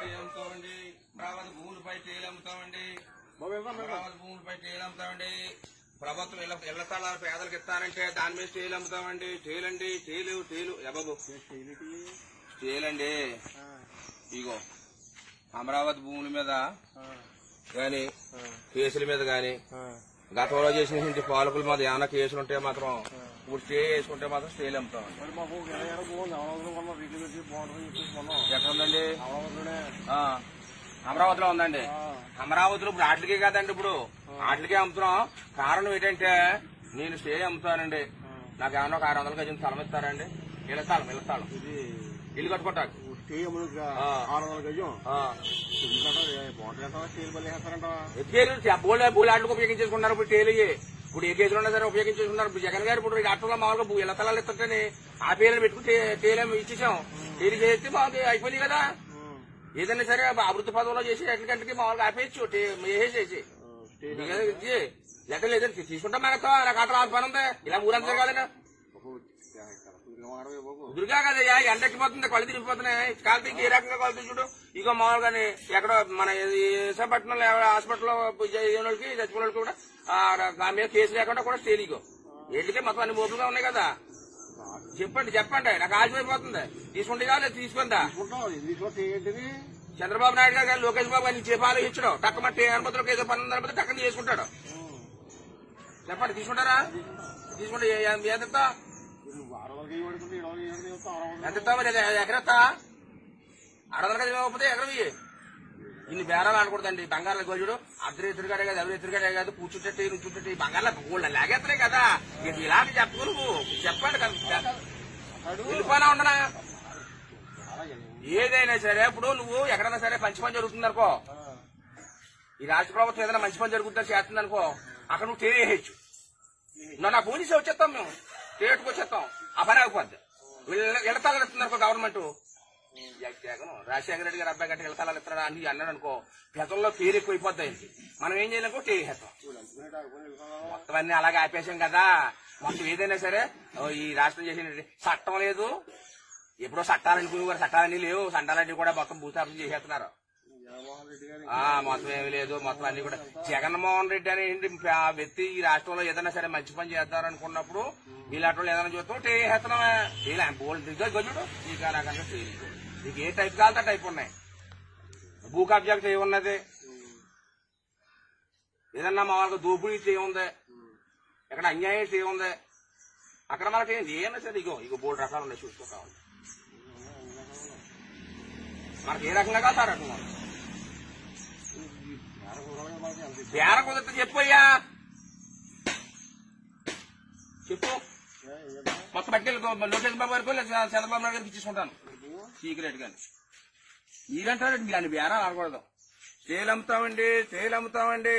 టీలు అమ్ముతామండి, ప్రభుత్వ భూములపై టీలు అమ్ముతామండి, ప్రభుత్వ భూములపై టీలు అమ్ముతామండి. ప్రభుత్వం ఇళ్ల స్థలాలు పేదలకు ఇస్తారంటే దాని మీద టీలు అమ్ముతామండి. టీలండి, టీలు టీలు ఎబాబు టీలండి. ఇగో అమరావతి భూముల మీద గాని కేసుల మీద గాని గతంలో చేసిన పాలకుల మీద ఏమైనా కేసులు ఉంటే మాత్రం ఇప్పుడు స్టే చేసుకుంటే మాత్రం స్టేలు అమ్ముతామండి. ఎక్కడుందండి? అమరావతిలో ఉందండి. అమరావతిలో ఇప్పుడు వాటికే కాదండి, ఇప్పుడు వాటికే అమ్ముతున్నాం. కారణం ఏంటంటే నేను స్టే అమ్ముతానండి, నాకు ఏమన్నా ఒక 600 గజం స్థలం ఇస్తారండి. ఇళ్ళ స్థలం, ఇళ్ళ స్థలం, ఇల్లు కట్టుకుంటాను. బోలాట్లకు ఉపయోగించేసుకుంటారు ఇప్పుడు టేలు. ఇప్పుడు ఏ కేసులు ఉన్నా సరే ఉపయోగించేసుకుంటారు. ఇప్పుడు జగన్ గారు ఇప్పుడు రాష్ట్రంలో మామూలుగా ఇళ్ల స్థలాలు ఇస్తుంటే ఆ పేర్లు పెట్టుకుంటే టేలు ఇచ్చేసాం. టేలు చేస్తే మాకు అయిపోయింది కదా. ఏదైనా సరే అభివృద్ధి పదంలో చేసి ఎక్కడికంటే మామూలుగా ఆపేయచ్చు. వేసేసి లెక్కలు లేదండి తీసుకుంటాం. మనకు నాకు అట్లా పని ఉంది. ఇలా ఊరంతా కాదండి, దుర్గా కదా ఎండ ఎక్కిపోతుంది, కళ్ళు తిరిగిపోతున్నాయి. కాలు తిరిగి ఏ రకంగా కాలుతుంది చూడు. ఇగో మామూలుగానే ఎక్కడో మన విశాఖపట్నంలో హాస్పిటల్లో వాళ్ళకి చచ్చిపోయిన కూడా దాని మీద కేసు లేకుండా కూడా స్టేలు. ఇగో ఎట్లకే మొత్తం అన్ని మోపులుగా ఉన్నాయి కదా. చెప్పండి, చెప్పండి, నాకు ఆశపోతుంది. తీసుకుంటే కాదు, తీసుకుందా. చంద్రబాబు నాయుడు గారు కానీ లోకేష్ బాబు అని చెప్పి ఆలోచించడం టక్కమంటే అనుమతులకు ఏదో పని అనుమతి టక్కని చేసుకుంటాడు. చెప్పండి, తీసుకుంటారా? తీసుకుంటే ఎంత ఎక్కడెత్తా? 600 గది ఇవ్వకపోతే ఎక్కడవి? ఇన్ని బేరాలు ఆడకూడదండి. బంగారు గోజుడు అద్దరు ఎదురుగాడే కాదు, ఎవరు ఎదురుగాడే కాదు. కూర్చుంటే నుంచుంటే బంగారు గోళ్ళ లాగేస్తాయి కదా. ఇది ఇలాంటి చెప్పు నువ్వు. చెప్పండి కదా, వెళ్ళిపోయినా ఉండనా? ఏదైనా సరే ఇప్పుడు నువ్వు ఎక్కడైనా సరే మంచి పని జరుగుతుంది అనుకో, ఈ రాష్ట్ర ప్రభుత్వం ఏదైనా మంచి పని జరుగుతుందని చేస్తుంది అనుకో, అక్కడ నువ్వు తెలియచ్చు. నా పోలీసు వచ్చేస్తాం, మేము తేటుకొచ్చేస్తాం. ఆ పని ఆగిపోద్ది. ఇళ్లతాళాలు ఇస్తుంది అనుకో గవర్నమెంట్. జగన్ రాజశేఖర రెడ్డి గారు అబ్బాయి గంట ఇళ్లతాళాలు ఇస్తాడా అని అన్నాడు అనుకో, పెద్దల్లో పేరు ఎక్కువైపోద్ది. మనం ఏం చేయలేకో చేసేస్తాం. మొత్తం అన్ని అలాగే ఆపేసాం కదా. మొత్తం ఏదైనా సరే ఈ రాష్ట్రం చేసిన చట్టం లేదు. ఎప్పుడో చట్టాలు అనుకుని చట్టాలన్నీ లేవు. చట్టాలన్నీ కూడా మొత్తం భూస్థాపన చేసేస్తున్నారు. మొత్తం ఏమి లేదు. మొత్తం అన్ని కూడా జగన్మోహన్ రెడ్డి అనే వ్యక్తి ఈ రాష్ట్రంలో ఏదైనా సరే మంచి పని చేద్దాం అనుకున్నప్పుడు ఇలాంటి వాళ్ళు ఏదైనా చూస్తాం చేస్తున్నామే. ఇలా బోల్డ్ గొడ్డు నీకు రకంగా చేయలేదు. నీకు ఏ టైప్ కావాలంటే టైప్ ఉన్నాయి. భూ కబ్జాకు చేయన్నది, ఏదన్నా మా వాళ్ళకి దోపిడీ చేయుంది, ఎక్కడ అన్యాయం చేయుంది, అక్కడ మనకి ఏమన్నా సరే ఇగో ఇగో బోల్డ్ రకాలు ఉన్నాయి. చూసుకోవాలి మనకి ఏ రకంగా కాదు ఆ రకంగా బేర కుదరత చెప్పయ్యా. చెప్పు మొత్తం పట్టి లోకేష్ బాబు గారికి చంద్రబాబు నాయుడు గారికి ఇచ్చేసుకుంటాను సీక్రెట్ గాని. మీరంటారండి, మీరు అన్ని బేరాలు ఆడకూడదు. స్టేలు అమ్ముతామండి, స్టేలు అమ్ముతామండి.